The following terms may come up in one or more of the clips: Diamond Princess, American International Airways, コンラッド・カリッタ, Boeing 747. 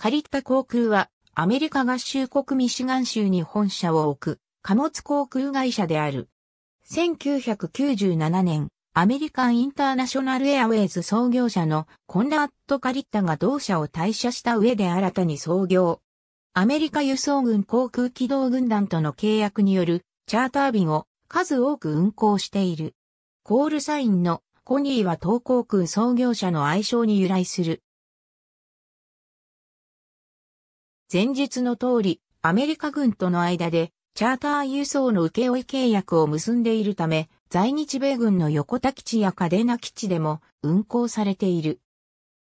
借りた航空は、アメリカ合衆国ミシガン州に本社を置く、貨物航空会社である。1997年、アメリカンインターナショナルエアウェイズ創業者のコンラッド・カリッタが同社を退社した上で新たに創業。アメリカ輸送軍航空機動軍団との契約によるチャーター便を数多く運航している。コールサインのコニーは東航空創業者の愛称に由来する。前述の通り、アメリカ軍との間でチャーター輸送の請負契約を結んでいるため、在日米軍の横田基地や嘉手納基地でも運航されている。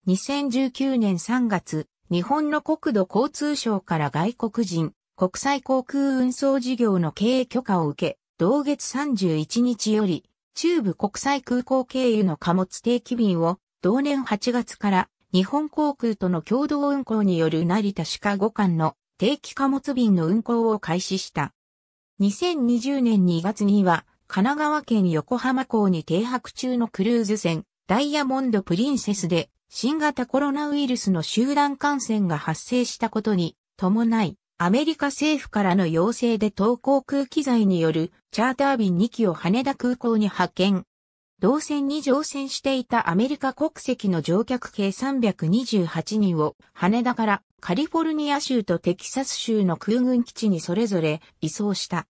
2019年3月、日本の国土交通省から外国人、国際航空運送事業の経営許可を受け、同月31日より、中部国際空港経由の貨物定期便を、同年8月から、日本航空との共同運航による成田シカゴ間の定期貨物便の運航を開始した。2020年2月には、神奈川県横浜港に停泊中のクルーズ船、ダイヤモンド・プリンセスで、新型コロナウイルスの集団感染が発生したことに伴い、アメリカ政府からの要請で東航空機材によるチャーター便2機を羽田空港に派遣。同船に乗船していたアメリカ国籍の乗客計328人を羽田からカリフォルニア州とテキサス州の空軍基地にそれぞれ移送した。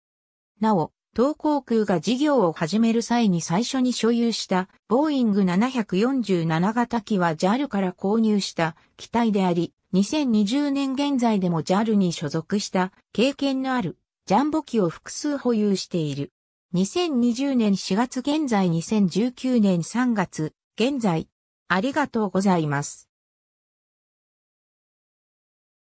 なお、東航空が事業を始める際に最初に所有したボーイング747型機は JAL から購入した機体であり、2020年現在でも JAL に所属した経験のあるジャンボ機を複数保有している。2020年4月現在2019年3月現在。ありがとうございます。